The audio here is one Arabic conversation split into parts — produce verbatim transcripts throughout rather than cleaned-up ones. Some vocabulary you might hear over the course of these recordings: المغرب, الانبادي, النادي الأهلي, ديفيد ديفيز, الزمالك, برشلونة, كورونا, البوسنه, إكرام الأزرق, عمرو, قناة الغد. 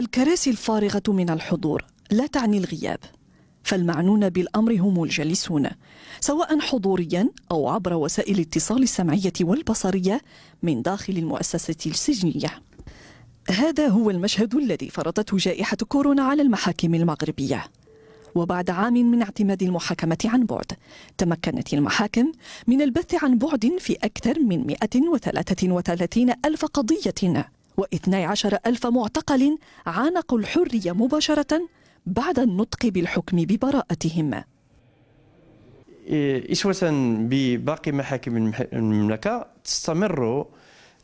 الكراسي الفارغة من الحضور لا تعني الغياب، فالمعنون بالأمر هم الجالسون سواء حضوريا أو عبر وسائل الاتصال السمعية والبصرية من داخل المؤسسة السجنية. هذا هو المشهد الذي فرضته جائحة كورونا على المحاكم المغربية. وبعد عام من اعتماد المحاكمة عن بعد، تمكنت المحاكم من البث عن بعد في أكثر من مئة وثلاثة وثلاثين ألف قضية واثني عشر ألف معتقل عانقوا الحرية مباشرة بعد النطق بالحكم ببراءتهم. إسوة بباقي محاكم المملكة، تستمر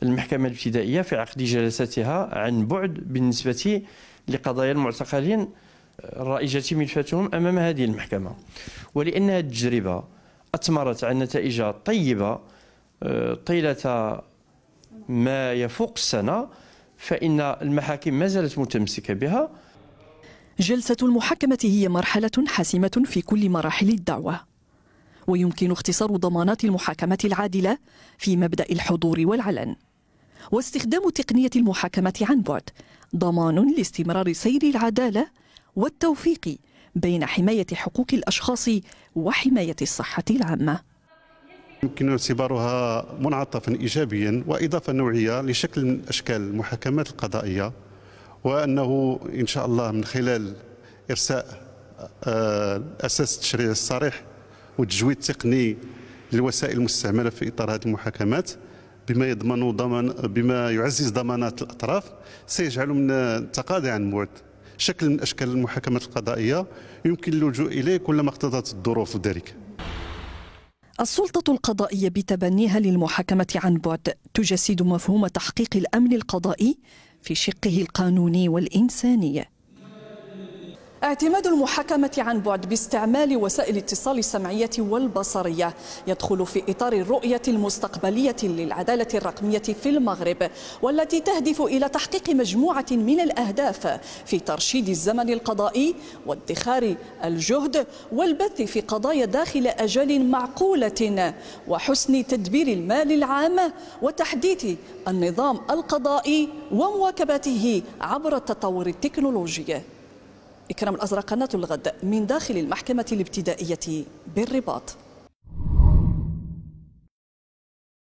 المحكمة الابتدائية في عقد جلساتها عن بعد بالنسبة لقضايا المعتقلين رائجة ملفاتهم أمام هذه المحكمة، ولأن هذه التجربة أثمرت على نتائج طيبة طيلة ما يفوق السنة، فإن المحاكم ما زالت متمسكة بها. جلسة المحاكمة هي مرحلة حاسمة في كل مراحل الدعوة، ويمكن اختصار ضمانات المحاكمة العادلة في مبدأ الحضور والعلن، واستخدام تقنية المحاكمة عن بعد ضمان لاستمرار سير العدالة والتوفيق بين حماية حقوق الأشخاص وحماية الصحة العامة. يمكن اعتبارها منعطفا إيجابيا وإضافة نوعية لشكل من أشكال المحاكمات القضائية، وأنه إن شاء الله من خلال إرساء أساس التشريع الصريح والتجويد التقني للوسائل المستعملة في إطار هذه المحاكمات بما يضمن ضمان بما يعزز ضمانات الأطراف، سيجعل من التقاضي عن بعد شكل من أشكال المحاكمات القضائية يمكن اللجوء إليه كلما اقتضت الظروف ذلك. السلطة القضائية بتبنيها للمحاكمة عن بعد تجسد مفهوم تحقيق الأمن القضائي في شقه القانوني والإنساني. اعتماد المحاكمة عن بعد باستعمال وسائل الاتصال السمعية والبصرية يدخل في إطار الرؤية المستقبلية للعدالة الرقمية في المغرب، والتي تهدف إلى تحقيق مجموعة من الأهداف في ترشيد الزمن القضائي وادخار الجهد والبث في قضايا داخل أجال معقولة وحسن تدبير المال العام وتحديث النظام القضائي ومواكبته عبر التطور التكنولوجي. إكرام الأزرق، قناة الغد، من داخل المحكمة الابتدائية بالرباط.